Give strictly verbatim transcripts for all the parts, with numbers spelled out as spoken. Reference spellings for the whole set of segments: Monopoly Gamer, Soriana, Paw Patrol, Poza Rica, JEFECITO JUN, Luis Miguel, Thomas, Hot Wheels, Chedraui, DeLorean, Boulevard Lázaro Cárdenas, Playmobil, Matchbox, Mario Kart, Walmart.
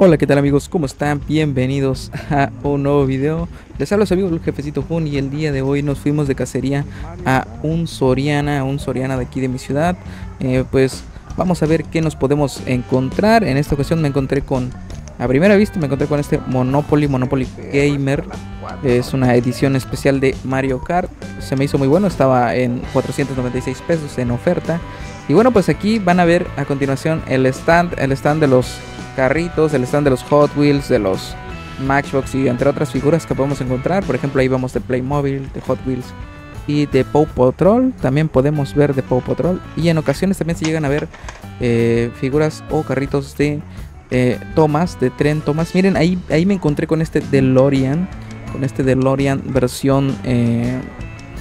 Hola, ¿qué tal amigos? ¿Cómo están? Bienvenidos a un nuevo video. Les hablo su amigo el Jefecito Jun y el día de hoy nos fuimos de cacería a un Soriana, a un Soriana de aquí de mi ciudad. Eh, pues vamos a ver qué nos podemos encontrar. En esta ocasión me encontré con, a primera vista me encontré con este Monopoly, Monopoly Gamer. Es una edición especial de Mario Kart. Se me hizo muy bueno, estaba en cuatrocientos noventa y seis pesos en oferta. Y bueno, pues aquí van a ver a continuación el stand, el stand de los carritos, el stand de los Hot Wheels, de los Matchbox y entre otras figuras que podemos encontrar. Por ejemplo, ahí vamos de Playmobil, de Hot Wheels y de Paw Patrol. También podemos ver de Paw Patrol y en ocasiones también se llegan a ver eh, figuras o carritos de eh, Thomas, de tren Thomas. Miren, ahí, ahí me encontré con este DeLorean, con este DeLorean versión eh,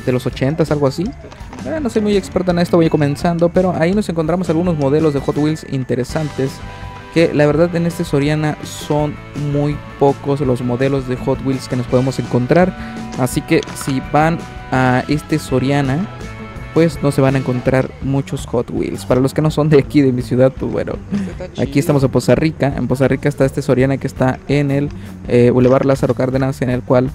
de los ochentas, algo así. Eh, no soy muy experta en esto, voy comenzando, pero ahí nos encontramos algunos modelos de Hot Wheels interesantes. Que la verdad en este Soriana son muy pocos los modelos de Hot Wheels que nos podemos encontrar. Así que si van a este Soriana, pues no se van a encontrar muchos Hot Wheels. Para los que no son de aquí, de mi ciudad, pues bueno, aquí estamos en Poza Rica. En Poza Rica está este Soriana que está en el eh, Boulevard Lázaro Cárdenas, en el cual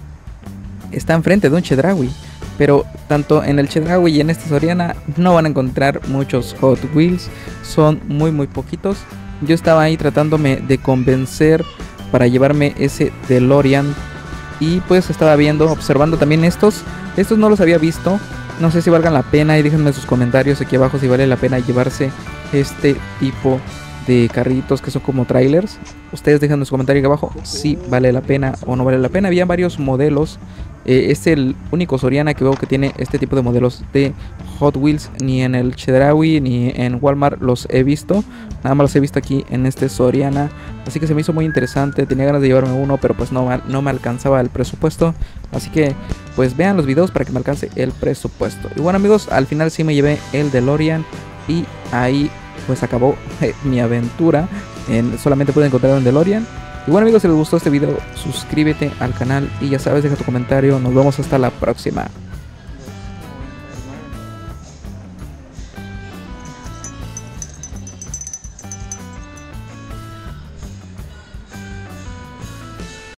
está enfrente de un Chedraui. Pero tanto en el Chedraui y en este Soriana no van a encontrar muchos Hot Wheels. Son muy muy poquitos. Yo estaba ahí tratándome de convencer para llevarme ese DeLorean. Y pues estaba viendo, observando también estos. Estos no los había visto. No sé si valgan la pena. Y déjenme sus comentarios aquí abajo si vale la pena llevarse este tipo de carritos que son como trailers. Ustedes dejan en su comentario aquí abajo si vale la pena o no vale la pena. Había varios modelos. Eh, es el único Soriana que veo que tiene este tipo de modelos de Hot Wheels. Ni en el Chedraui ni en Walmart los he visto. Nada más los he visto aquí en este Soriana. Así que se me hizo muy interesante. Tenía ganas de llevarme uno, pero pues no, no me alcanzaba el presupuesto. Así que pues vean los videos para que me alcance el presupuesto. Y bueno amigos, al final sí me llevé el DeLorean. Y ahí pues acabó mi aventura. En, solamente pude encontrar un DeLorean. Y bueno amigos, si les gustó este video, suscríbete al canal y ya sabes, deja tu comentario. Nos vemos hasta la próxima.